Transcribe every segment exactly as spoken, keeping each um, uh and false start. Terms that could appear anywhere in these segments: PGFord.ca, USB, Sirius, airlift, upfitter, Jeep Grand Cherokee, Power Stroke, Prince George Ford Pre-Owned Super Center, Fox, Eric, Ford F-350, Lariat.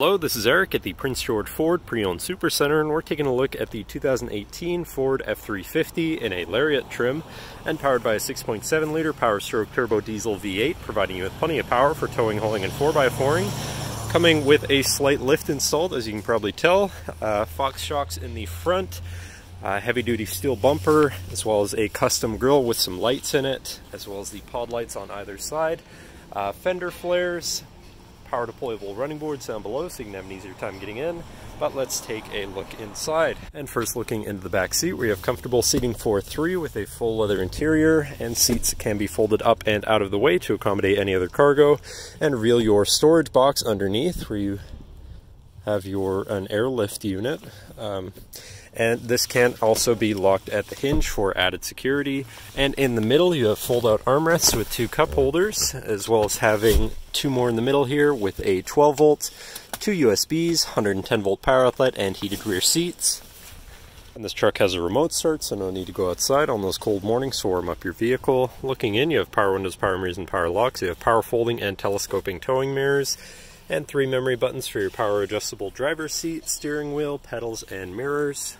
Hello, this is Eric at the Prince George Ford Pre-Owned Super Center, and we're taking a look at the two thousand eighteen Ford F three fifty in a Lariat trim and powered by a six point seven liter Power Stroke turbo diesel V eight, providing you with plenty of power for towing, hauling, and four by fouring. Coming with a slight lift installed, as you can probably tell. Uh, Fox shocks in the front, uh, heavy-duty steel bumper, as well as a custom grille with some lights in it, as well as the pod lights on either side, uh, fender flares, power deployable running boards down below so you can have an easier time getting in. But let's take a look inside. And first, looking into the back seat, we have comfortable seating for three with a full leather interior, and seats can be folded up and out of the way to accommodate any other cargo, and reel your storage box underneath where you have your an airlift unit. Um, and this can also be locked at the hinge for added security. And in the middle, you have fold-out armrests with two cup holders, as well as having two more in the middle here with a twelve volt, two U S Bs, one hundred ten volt power outlet, and heated rear seats. And this truck has a remote start, so no need to go outside on those cold mornings to warm up your vehicle. Looking in, you have power windows, power mirrors, and power locks. You have power folding and telescoping towing mirrors, and three memory buttons for your power adjustable driver's seat, steering wheel, pedals, and mirrors.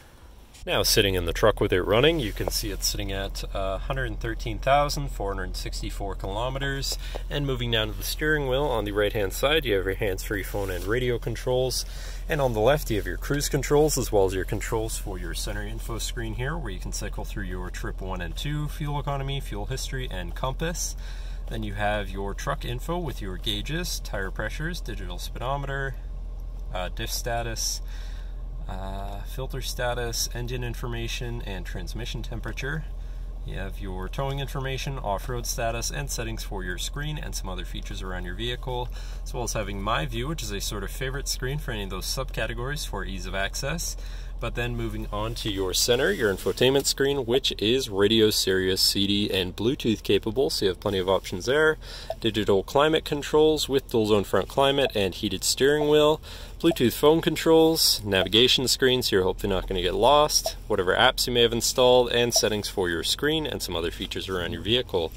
Now, sitting in the truck with it running, you can see it's sitting at uh, one hundred thirteen thousand four hundred sixty-four kilometers. And moving down to the steering wheel, on the right-hand side, you have your hands-free phone and radio controls. And on the left, you have your cruise controls, as well as your controls for your center info screen here, where you can cycle through your trip one and two, fuel economy, fuel history, and compass. Then you have your truck info with your gauges, tire pressures, digital speedometer, uh, diff status, Uh, filter status, engine information, and transmission temperature. You have your towing information, off-road status, and settings for your screen and some other features around your vehicle, as well as having My View, which is a sort of favorite screen for any of those subcategories for ease of access. But then moving on to your center, your infotainment screen, which is radio, Sirius, C D, and Bluetooth capable, so you have plenty of options there. Digital climate controls with dual zone front climate and heated steering wheel. Bluetooth phone controls, navigation screen, so you're hopefully not going to get lost. Whatever apps you may have installed, and settings for your screen and some other features around your vehicle.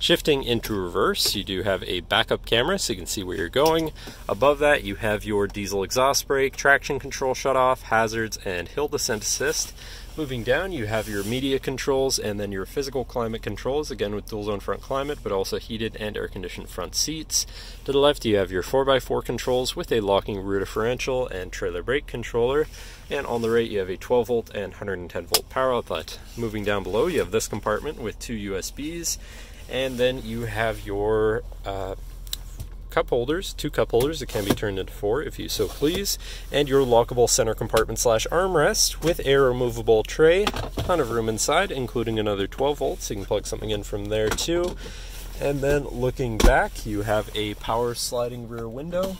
Shifting into reverse, you do have a backup camera so you can see where you're going. Above that, you have your diesel exhaust brake, traction control shutoff, hazards, and hill descent assist. Moving down, you have your media controls and then your physical climate controls, again with dual zone front climate, but also heated and air conditioned front seats. To the left, you have your four by four controls with a locking rear differential and trailer brake controller. And on the right, you have a twelve volt and one hundred ten volt power outlet. Moving down below, you have this compartment with two U S Bs, and then you have your uh, cup holders, two cup holders that can be turned into four if you so please, and your lockable center compartment slash armrest with a removable tray, ton of room inside, including another twelve volts. You can plug something in from there too. And then looking back, you have a power sliding rear window.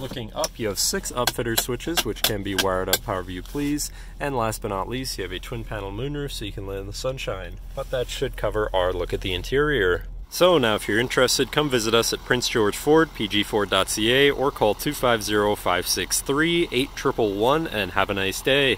Looking up, you have six upfitter switches, which can be wired up however you please. And last but not least, you have a twin panel moonroof so you can lay in the sunshine. But that should cover our look at the interior. So now, if you're interested, come visit us at Prince George Ford, P G Ford dot C A, or call two five zero, five six three, eight one one one and have a nice day.